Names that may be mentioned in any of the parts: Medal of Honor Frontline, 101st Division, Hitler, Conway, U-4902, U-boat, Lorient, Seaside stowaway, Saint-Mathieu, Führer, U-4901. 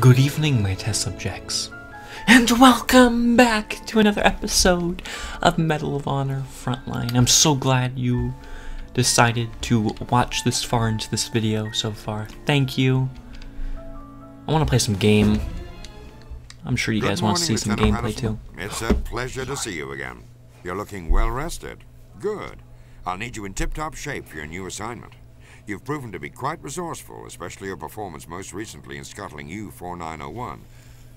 Good evening, my test subjects, and welcome back to another episode of Medal of Honor Frontline. I'm so glad you decided to watch this far into this video so far. Thank you. I want to play some game. I'm sure you guys want to see some gameplay too. It's a pleasure to see you again. You're looking well rested. Good. I'll need you in tip-top shape for your new assignment. You've proven to be quite resourceful, especially your performance most recently in scuttling U-4901.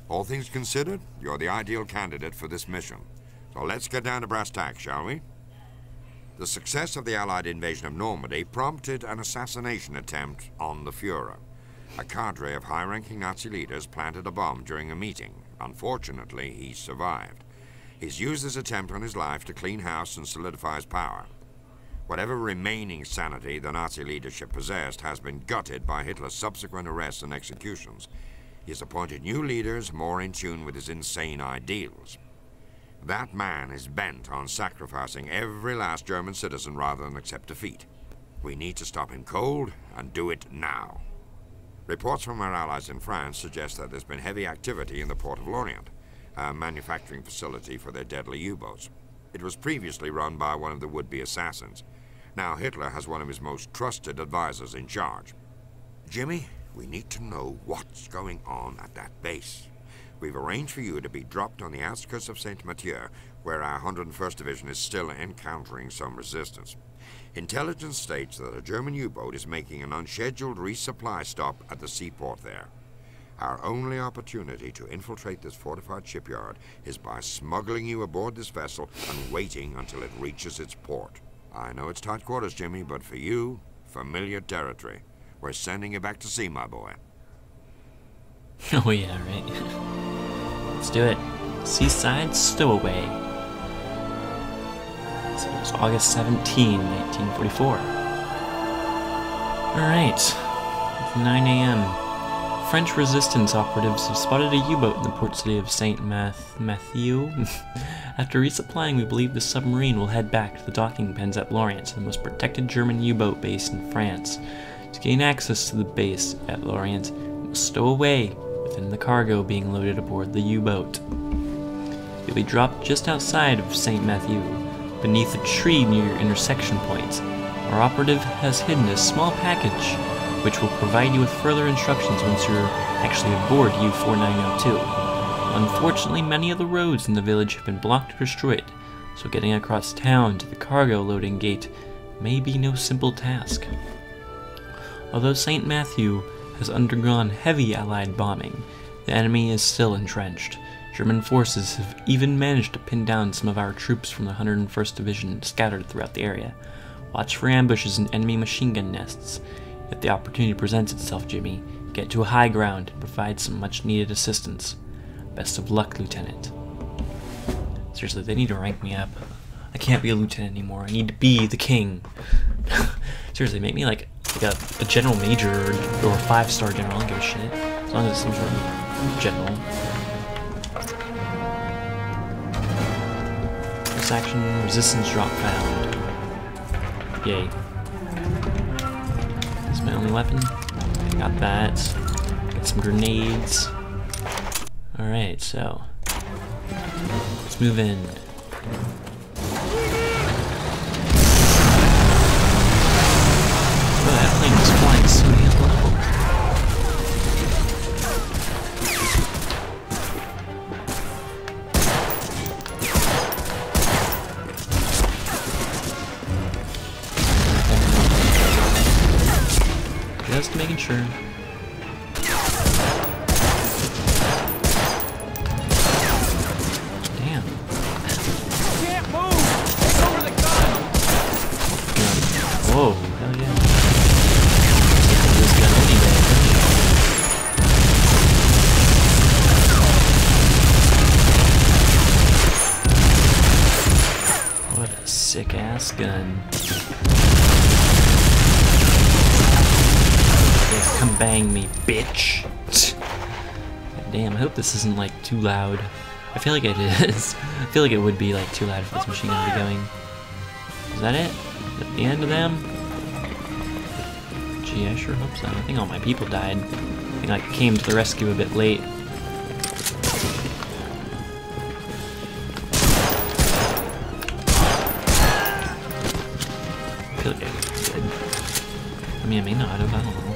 All things considered, you're the ideal candidate for this mission. So let's get down to brass tacks, shall we? The success of the Allied invasion of Normandy prompted an assassination attempt on the Führer. A cadre of high-ranking Nazi leaders planted a bomb during a meeting. Unfortunately, he survived. He's used this attempt on his life to clean house and solidify his power. Whatever remaining sanity the Nazi leadership possessed has been gutted by Hitler's subsequent arrests and executions. He has appointed new leaders more in tune with his insane ideals. That man is bent on sacrificing every last German citizen rather than accept defeat. We need to stop him cold and do it now. Reports from our allies in France suggest that there's been heavy activity in the port of Lorient, a manufacturing facility for their deadly U-boats. It was previously run by one of the would-be assassins. Now Hitler has one of his most trusted advisors in charge. Jimmy, we need to know what's going on at that base. We've arranged for you to be dropped on the outskirts of Saint-Mathieu, where our 101st Division is still encountering some resistance. Intelligence states that a German U-boat is making an unscheduled resupply stop at the seaport there. Our only opportunity to infiltrate this fortified shipyard is by smuggling you aboard this vessel and waiting until it reaches its port. I know it's tight quarters, Jimmy, but for you, familiar territory. We're sending you back to sea, my boy. Oh yeah, right. Let's do it. Seaside Stowaway. So it was August 17, 1944. Alright, it's 9 a.m. French resistance operatives have spotted a U-boat in the port city of Saint-Mathieu. After resupplying, we believe the submarine will head back to the docking pens at Lorient, the most protected German U-boat base in France. To gain access to the base at Lorient, it must stow away within the cargo being loaded aboard the U-boat. You'll be dropped just outside of Saint-Mathieu, beneath a tree near your intersection point. Our operative has hidden a small package, which will provide you with further instructions once you're actually aboard U-4902. Unfortunately, many of the roads in the village have been blocked or destroyed, so getting across town to the cargo loading gate may be no simple task. Although Saint-Mathieu has undergone heavy Allied bombing, the enemy is still entrenched. German forces have even managed to pin down some of our troops from the 101st Division scattered throughout the area. Watch for ambushes and enemy machine gun nests. If the opportunity presents itself, Jimmy, get to a high ground and provide some much-needed assistance. Best of luck, Lieutenant. Seriously, they need to rank me up. I can't be a lieutenant anymore. I need to be the king. Seriously, make me like a general major or a 5-star general. I don't give a shit. As long as it's some sort of general. This action, resistance drop found. Yay. My only weapon. Got that. Got some grenades. Alright, so let's move in. Oh, that plane was flying so damn low. Just making sure. Damn. Can't move. Take over the gun. Whoa, hell yeah. This gun anyway. What a sick ass gun. Come bang me, bitch. Damn, I hope this isn't like too loud. I feel like it is. I feel like it would be like too loud if this machine gun would be going. Is that it? At the end of them? Gee, I sure hope so. I think all my people died. I I came to the rescue a bit late. I may not have, I don't know.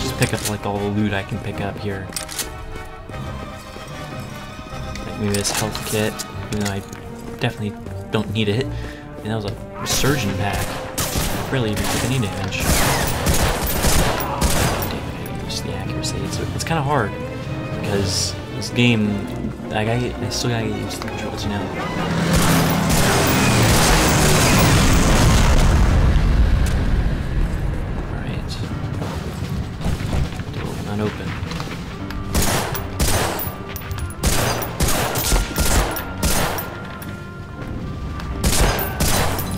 Just pick up like all the loot I can pick up here. Like maybe this health kit, even though I definitely don't need it. I mean, that was a surgeon pack. Really didn't take any damage. Damn it, just the accuracy. It's kind of hard because this game, I still gotta get used to the controls, you know. Open.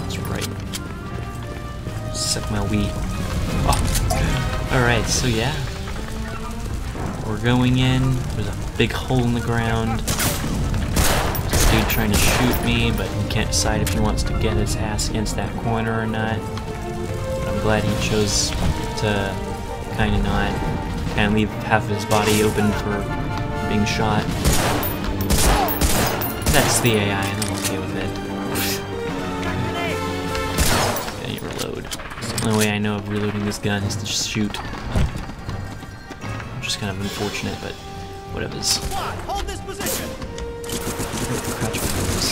That's right. Suck my wee. Oh. Alright, so yeah. We're going in. There's a big hole in the ground. There's this dude trying to shoot me, but he can't decide if he wants to get his ass against that corner or not. But I'm glad he chose to kinda not. And leave half his body open for being shot. That's the AI, and I'm okay with it. I need to reload. It's the only way I know of reloading this gun is to just shoot. Which is kind of unfortunate, but whatevers. Hold this position. Crouch with this.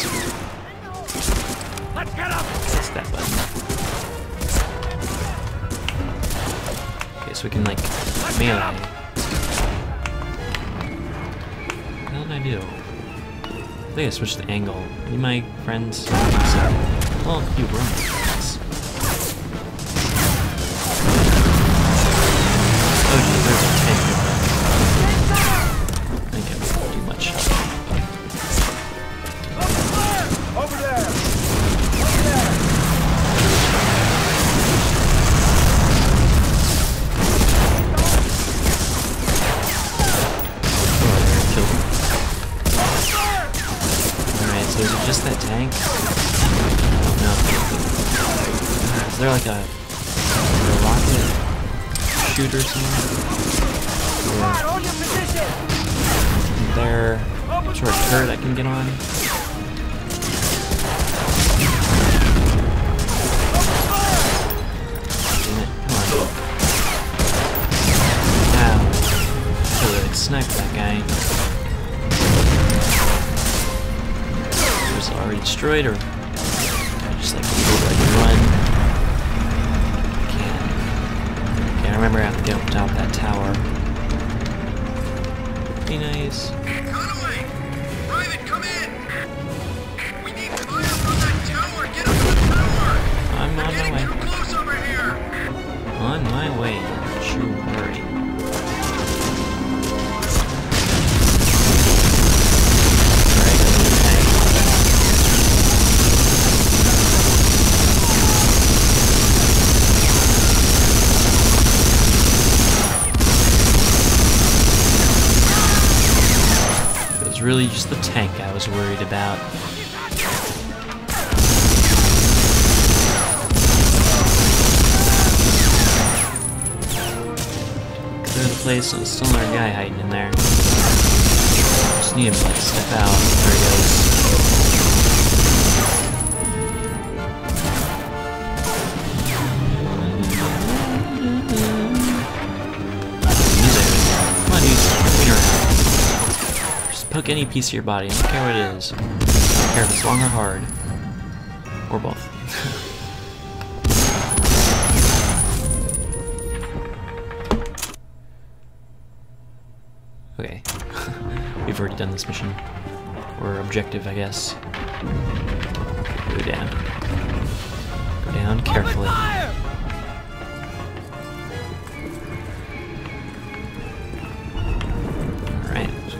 Let's get up. That's that button. Okay, so we can like. Melee. How did I do? I think I switched the angle. Are you my friends? Well, you were my friends. Oh gee, there's a tank. I think I won't do much. Over there! Over there! So is it just that tank? Oh no. Is there like a rocket shooter somewhere? Or there is there a turret I can get on? Damn it, come on. Ow. Killer, snipe that guy. Already destroyed, or I just like over I can run. I can't. Okay, I remember I have to get up top of that tower. Be nice. Conway! Private, come in! We need fire from that tower! Get up the tower! I'm on my way. We're getting too close over here! On my way. Don't you worry. Really just the tank I was worried about. Clear the place, there's still another guy hiding in there. Just need him to like, step out. There he goes. Music. Come on, dude. Clean around. Hook any piece of your body, I don't care what it is. I don't care if it's long or hard. Or both. Okay. We've already done this mission. Or objective, I guess. Go down. Go down carefully.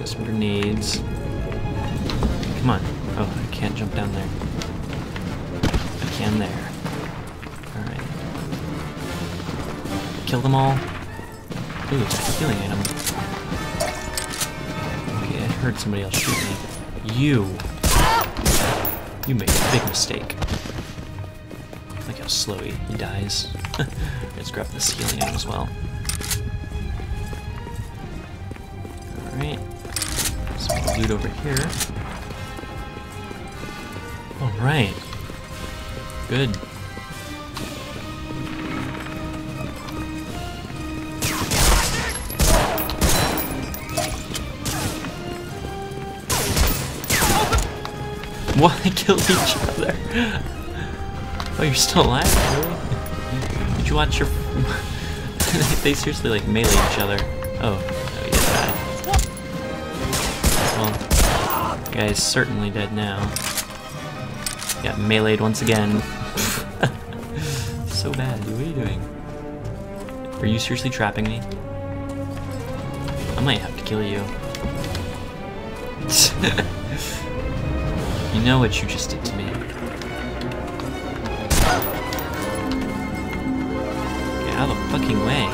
Some grenades. Come on. Oh, I can't jump down there. I can there. Alright. Kill them all. Ooh, it's a healing item. Okay, I heard somebody else shoot me. You! You made a big mistake. Look how slow he dies. Let's grab the helium as well. Alright. Some loot over here. Alright. Good. Why killed each other? Oh, you're still alive? Really? Did you watch your? They seriously like melee each other. Oh, no, yeah. Well, guy's certainly dead now. Got meleeed once again. So bad. What are you doing? Are you seriously trapping me? I might have to kill you. You know what you just did to me. Get out of the fucking way.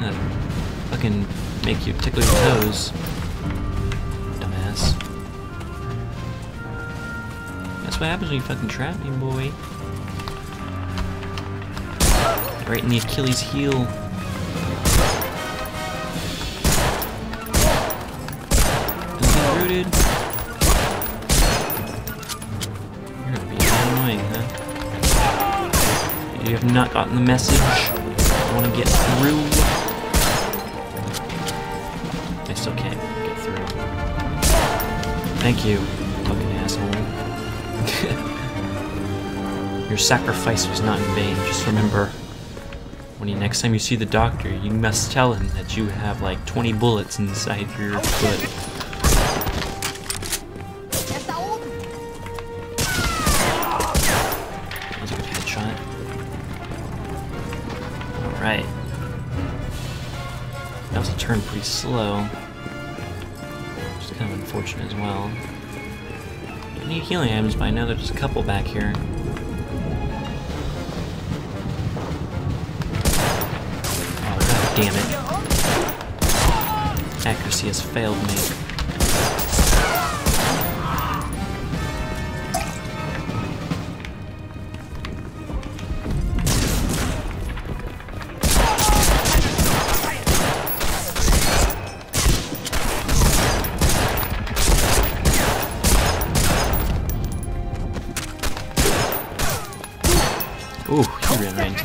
That'll fucking make you tickle your toes. Dumbass. That's what happens when you fucking trap me, boy. Right in the Achilles heel. You're gonna be annoying, huh? You have not gotten the message. I want to get through. I still can't get through. Thank you, fucking asshole. Your sacrifice was not in vain. Just remember, when you next time you see the doctor, you must tell him that you have like 20 bullets inside your foot. Pretty slow, which is kind of unfortunate as well. I need healing items, but I know there's a couple back here. Oh, god damn it. Accuracy has failed me.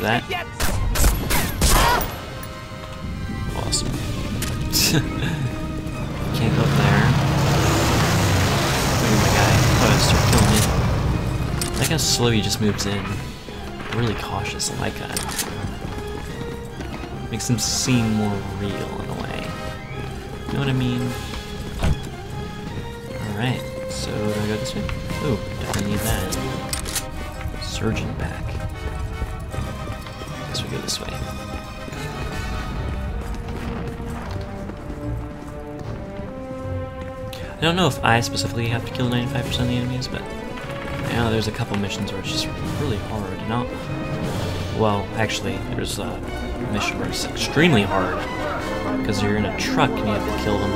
That. Awesome. Can't go up there. Look at my guy. Oh, start killing me. Like how slow he just moves in. Really cautious, I like that. Makes him seem more real in a way. You know what I mean? Alright, so do I go this way? Ooh, definitely need that. Surgeon back. Go this way. I don't know if I specifically have to kill 95% of the enemies, but I know there's a couple missions where it's just really hard, and well, actually, there's a mission where it's extremely hard, because you're in a truck and you have to kill them.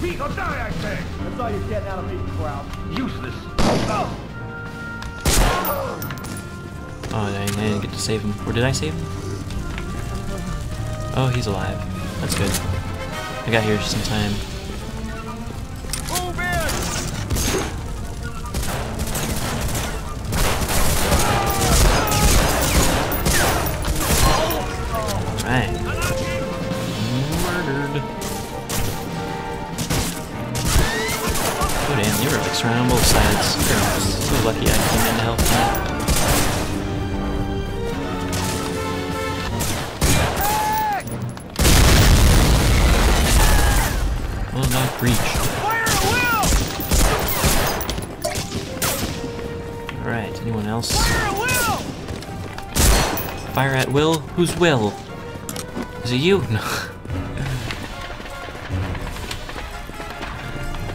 Pete, or die, I think! That's all you're getting out of me, Ralph. Useless. Oh, I didn't get to save him. Or did I save him? Oh, he's alive. That's good. I got here just in time. Move in! Alright. They were like surrounded on both sides. So lucky I came in to help them. Will not breach. Alright, anyone else? Fire at will? Who's will? Is it you? No.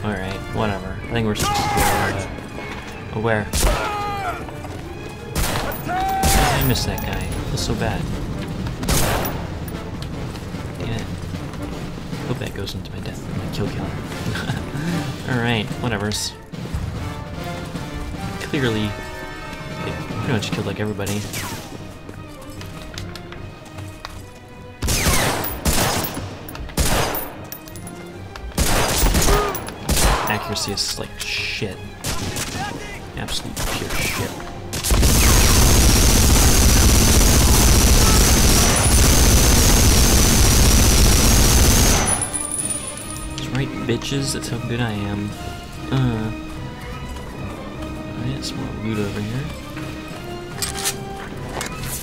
Alright, whatever. I think we're supposed to be aware. I miss that guy. I feel so bad. Damn it. Hope that goes into my death, my kill count. Alright, whatevers. Clearly, I pretty much killed like everybody. Accuracy is like shit. Absolute pure shit. That's right, bitches, that's how good I am. Alright, some more loot over here.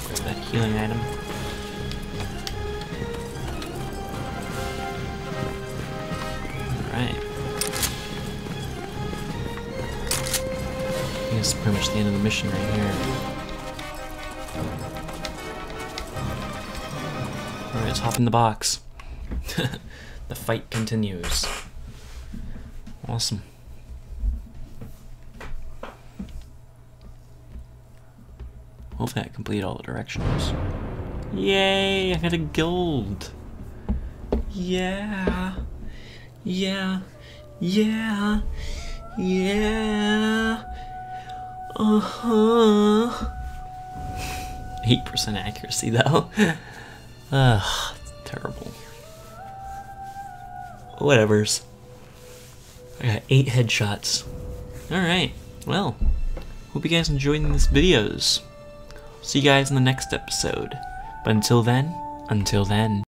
Grab that healing item. Alright. I guess pretty much the end of the mission right here. Alright, let's hop in the box. The fight continues. Awesome. Hopefully I complete all the directions. Yay! I got a gold! Yeah! Yeah! Yeah! Yeah! Uh-huh! 8% accuracy though. Ugh, it's terrible. Whatevers. I got 8 headshots. Alright, well, hope you guys enjoyed these videos. See you guys in the next episode. But until then,